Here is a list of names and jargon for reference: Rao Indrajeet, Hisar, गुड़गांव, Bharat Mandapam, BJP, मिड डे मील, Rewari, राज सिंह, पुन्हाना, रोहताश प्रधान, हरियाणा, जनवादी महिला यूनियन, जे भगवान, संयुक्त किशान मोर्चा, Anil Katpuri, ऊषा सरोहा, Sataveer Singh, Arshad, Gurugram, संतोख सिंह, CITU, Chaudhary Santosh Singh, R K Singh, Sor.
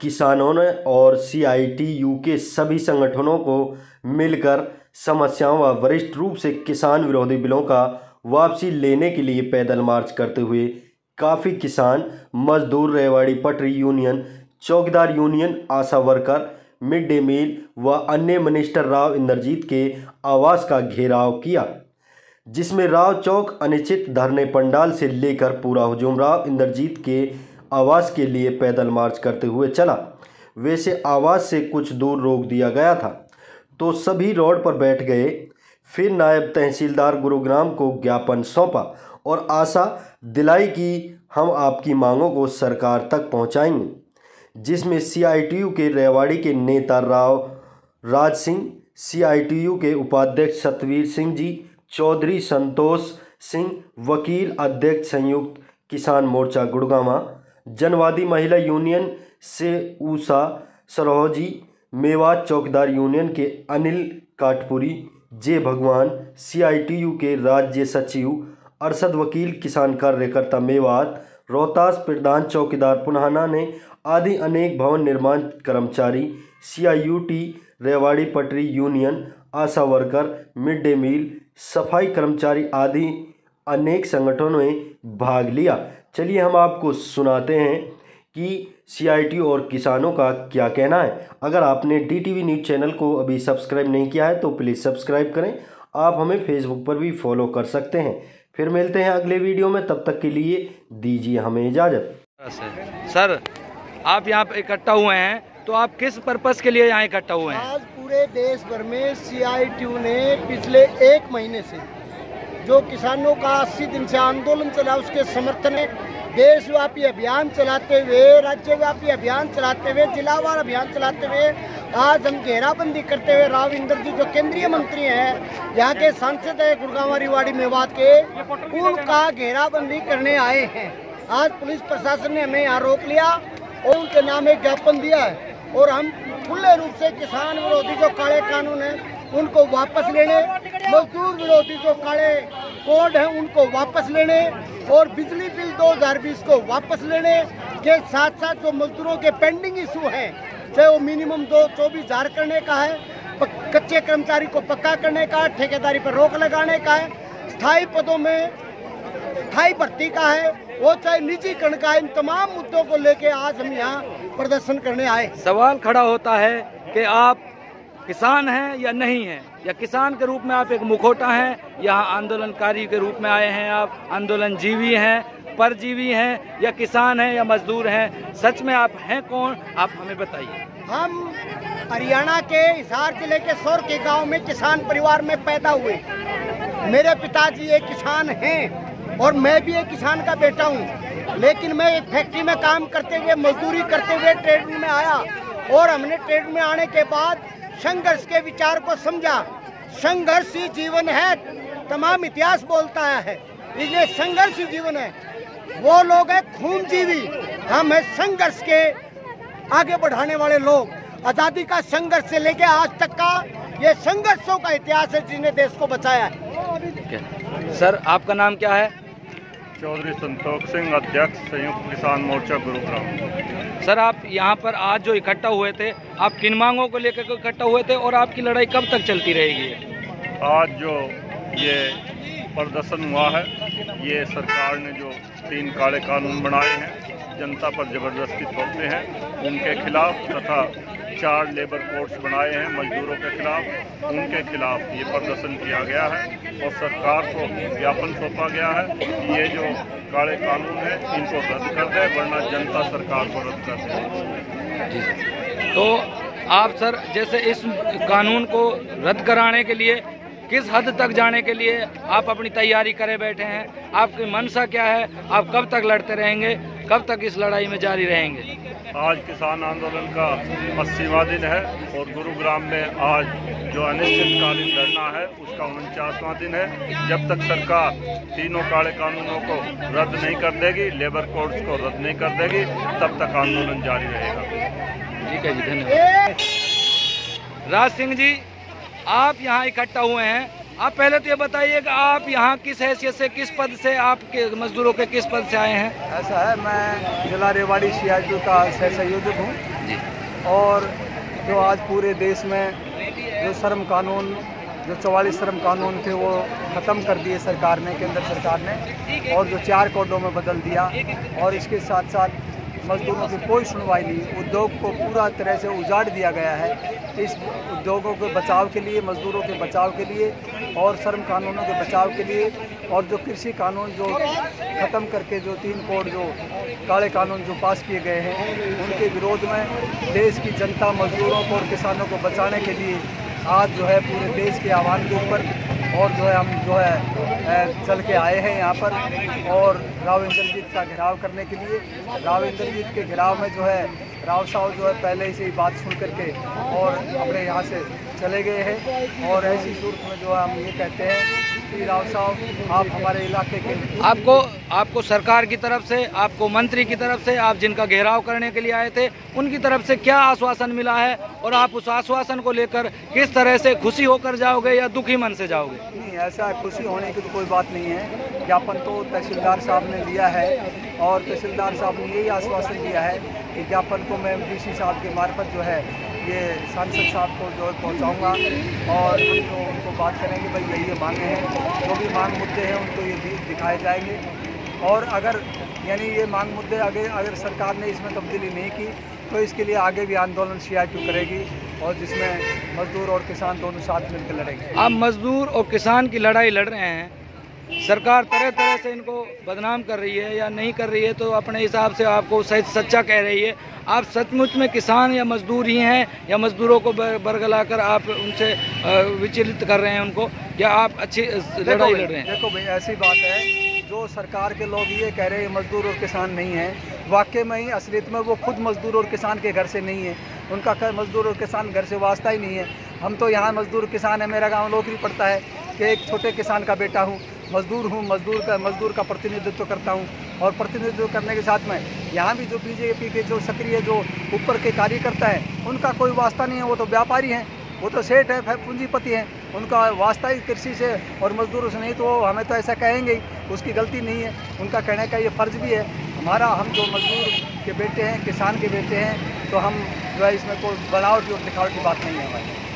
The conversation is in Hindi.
तक किसानों ने और CITU के सभी संगठनों को मिलकर समस्याओं व वरिष्ठ रूप से किसान विरोधी बिलों का वापसी लेने के लिए पैदल मार्च करते हुए काफ़ी किसान मजदूर, रेवाड़ी पटरी यूनियन, चौकीदार यूनियन, आशा वर्कर, मिड डे मील व अन्य मिनिस्टर राव इंद्रजीत के आवास का घेराव किया, जिसमें राव चौक अनिश्चित धरने पंडाल से लेकर पूरा हुजूम राव इंद्रजीत के आवास के लिए पैदल मार्च करते हुए चला। वैसे आवास से कुछ दूर रोक दिया गया था तो सभी रोड पर बैठ गए। फिर नायब तहसीलदार गुरुग्राम को ज्ञापन सौंपा और आशा दिलाई कि हम आपकी मांगों को सरकार तक पहुंचाएंगे, जिसमें CITU के रेवाड़ी के नेता राज सिंह, CITU के उपाध्यक्ष सतवीर सिंह जी, चौधरी संतोष सिंह, वकील अध्यक्ष संयुक्त किशान मोर्चा गुड़गामा, जनवादी महिला यूनियन से ऊषा सरोहा जी, मेवात चौकीदार यूनियन के अनिल काटपुरी, J भगवान, CITU के राज्य सचिव अरशद, वकील किसान कार्यकर्ता मेवात, रोहताश प्रधान चौकीदार पुन्हाना ने आदि अनेक भवन निर्माण कर्मचारी, CIUT रेवाड़ी पटरी यूनियन, आशा वर्कर, मिड डे मील, सफाई कर्मचारी आदि अनेक संगठनों ने भाग लिया। चलिए हम आपको सुनाते हैं कि CITU और किसानों का क्या कहना है। अगर आपने DTV न्यूज़ चैनल को अभी सब्सक्राइब नहीं किया है तो प्लीज़ सब्सक्राइब करें। आप हमें फेसबुक पर भी फॉलो कर सकते हैं। फिर मिलते हैं अगले वीडियो में, तब तक के लिए दीजिए हमें इजाज़त। सर, आप यहाँ इकट्ठा हुए हैं तो आप किस पर्पज़ के लिए यहाँ इकट्ठा हुए हैं? आज पूरे देश भर में CITU ने पिछले एक महीने से जो किसानों का 80 दिन से आंदोलन चला उसके समर्थन में देशव्यापी अभियान चलाते हुए, राज्यव्यापी अभियान चलाते हुए, जिलावार अभियान चलाते हुए आज हम घेराबंदी करते हुए राव इंद्रजीत जो केंद्रीय मंत्री हैं, यहाँ के सांसद है गुड़गांव रेवाड़ी मेवात के, उनका घेराबंदी करने आए हैं। आज पुलिस प्रशासन ने हमें यहाँ रोक लिया और उनके नाम एक ज्ञापन दिया है और हम खुले रूप से किसान विरोधी जो काले कानून है उनको वापस लेने, मजदूर विरोधी जो काले कोड हैं उनको वापस लेने और बिजली बिल 2020 को वापस लेने के साथ साथ जो मजदूरों के पेंडिंग इशू हैं, चाहे वो मिनिमम 224,000 करने का है, कच्चे कर्मचारी को पक्का करने का है, ठेकेदारी पर रोक लगाने का है, स्थायी पदों में स्थायी भर्ती का है, वो चाहे निजीकरण का है, इन तमाम मुद्दों को लेके आज हम यहाँ प्रदर्शन करने आए। सवाल खड़ा होता है कि आप किसान हैं या नहीं हैं, या किसान के रूप में आप एक मुखौटा हैं, या आंदोलनकारी के रूप में आए हैं, आप आंदोलनजीवी हैं, परजीवी हैं, या किसान हैं या मजदूर हैं, सच में आप हैं कौन, आप हमें बताइए। हम हरियाणा के हिसार जिले के सोर के गांव में किसान परिवार में पैदा हुए। मेरे पिताजी एक किसान हैं और मैं भी एक किसान का बेटा हूँ, लेकिन मैं एक फैक्ट्री में काम करते हुए, मजदूरी करते हुए ट्रेड में आया और हमने ट्रेड में आने के बाद संघर्ष के विचार को समझा। संघर्ष ही जीवन है, तमाम इतिहास बोलता है, इसलिए संघर्ष ही जीवन है। वो लोग हैं खूनजीवी, हम हैं संघर्ष के आगे बढ़ाने वाले लोग। आज़ादी का संघर्ष से लेके आज तक का ये संघर्षों का इतिहास है जिसने देश को बचाया है। सर, आपका नाम क्या है? चौधरी संतोख सिंह, अध्यक्ष संयुक्त किसान मोर्चा गुरुग्राम। सर, आप यहाँ पर आज जो इकट्ठा हुए थे, आप किन मांगों को लेकर इकट्ठा हुए थे और आपकी लड़ाई कब तक चलती रहेगी? आज जो ये प्रदर्शन हुआ है, ये सरकार ने जो 3 काले कानून बनाए हैं, जनता पर जबरदस्ती थोपते हैं, उनके खिलाफ, तथा 4 लेबर कोड्स बनाए हैं मजदूरों के खिलाफ, उनके खिलाफ ये प्रदर्शन किया गया है और सरकार को ज्ञापन सौंपा गया है कि ये जो काले कानून है इनको रद्द कर दे, वरना जनता सरकार को रद्द कर दे। तो आप सर, जैसे इस कानून को रद्द कराने के लिए किस हद तक जाने के लिए आप अपनी तैयारी करे बैठे हैं, आपकी मंशा क्या है, आप कब तक लड़ते रहेंगे, कब तक इस लड़ाई में जारी रहेंगे? आज किसान आंदोलन का 80वां दिन है और गुरुग्राम में आज जो अनिश्चितकालीन धरना है उसका 49वां दिन है। जब तक सरकार 3 काले कानूनों को रद्द नहीं कर देगी, लेबर कोड्स को रद्द नहीं कर देगी, तब तक आंदोलन जारी रहेगा। ठीक है जी, धन्यवाद। राज सिंह जी, आप यहाँ इकट्ठा हुए हैं आप पहले तो ये बताइएगा आप यहाँ किस हैसियत से, किस पद से, आप मजदूरों के किस पद से आए हैं? ऐसा है, मैं जिला रेवाड़ी सीआईटीयू का सह संयोजक हूँ और जो आज पूरे देश में जो श्रम कानून, जो 44 श्रम कानून थे वो ख़त्म कर दिए सरकार ने, केंद्र सरकार ने, और जो 4 कोडों में बदल दिया और इसके साथ साथ मजदूरों की कोई सुनवाई नहीं, उद्योग को पूरा तरह से उजाड़ दिया गया है। इस उद्योगों के बचाव के लिए, मजदूरों के बचाव के लिए और श्रम कानूनों के बचाव के लिए और जो कृषि कानून जो ख़त्म करके जो 3 कोड जो काले कानून जो पास किए गए हैं उनके विरोध में देश की जनता मजदूरों को और किसानों को बचाने के लिए आज जो है पूरे देश के आह्वान के ऊपर और जो है हम जो है चल के आए हैं यहाँ पर और राव इंद्रजीत का घेराव करने के लिए। राव इंद्रजीत के घेराव में जो है राव साहब जो है पहले से ही बात सुन करके और अपने यहाँ से चले गए हैं और ऐसी सूरत में जो है हम ये कहते हैं कि राव साहब आप हमारे इलाके के, आपको सरकार की तरफ से, आपको मंत्री की तरफ से, आप जिनका घेराव करने के लिए आए थे उनकी तरफ से क्या आश्वासन मिला है और आप उस आश्वासन को लेकर किस तरह से खुशी होकर जाओगे या दुखी मन से जाओगे? नहीं, ऐसा खुशी होने की तो कोई बात नहीं है। ज्ञापन तो तहसीलदार साहब ने लिया है और तहसीलदार साहब ने यही आश्वासन दिया है कि ज्ञापन को मैं डीसी साहब के मार्फत जो है ये सांसद साहब को जो पहुंचाऊंगा और उनको बात करेंगे भाई यही ये मांगे हैं, जो भी मांग मुद्दे हैं उनको ये दिखाए जाएंगे और अगर यानी ये मांग मुद्दे आगे अगर सरकार ने इसमें तब्दीली नहीं की तो इसके लिए आगे भी आंदोलन सीआईटीयू करेगी और जिसमें मजदूर और किसान दोनों साथ मिलकर लड़ेंगे। आप मजदूर और किसान की लड़ाई लड़ रहे हैं, सरकार तरह तरह से इनको बदनाम कर रही है या नहीं कर रही है तो अपने हिसाब से आपको सच्चा कह रही है। आप सचमुच में किसान या मजदूर ही हैं या मजदूरों को बरगला कर आप उनसे विचलित कर रहे हैं उनको, या आप अच्छी लड़ाई लड़ रहे हैं? देखो भाई, ऐसी बात है जो सरकार के लोग ये कह रहे हैं मजदूर और किसान नहीं है, वाकई में ही असलियत में वो खुद मजदूर और किसान के घर से नहीं है, उनका मजदूर और किसान घर से वास्ता ही नहीं है। हम तो यहाँ मजदूर किसान है, मेरा गाँव लोकरी पड़ता है कि एक छोटे किसान का बेटा हूँ, मजदूर हूँ, मजदूर का प्रतिनिधित्व करता हूँ और प्रतिनिधित्व करने के साथ में यहाँ भी जो बीजेपी के जो सक्रिय जो ऊपर के कार्यकर्ता है उनका कोई वास्ता नहीं है, वो तो व्यापारी हैं, वो तो सेठ है, पूंजीपति हैं, उनका वास्ता ही कृषि से और मजदूरों से नहीं, तो हमें तो ऐसा कहेंगे ही, उसकी गलती नहीं है, उनका कहने का ये फ़र्ज़ भी है हमारा। हम जो मजदूर के बेटे हैं, किसान के बेटे हैं, तो हम जो है इसमें कोई बनावट और दिखावट की बात नहीं है हमारी।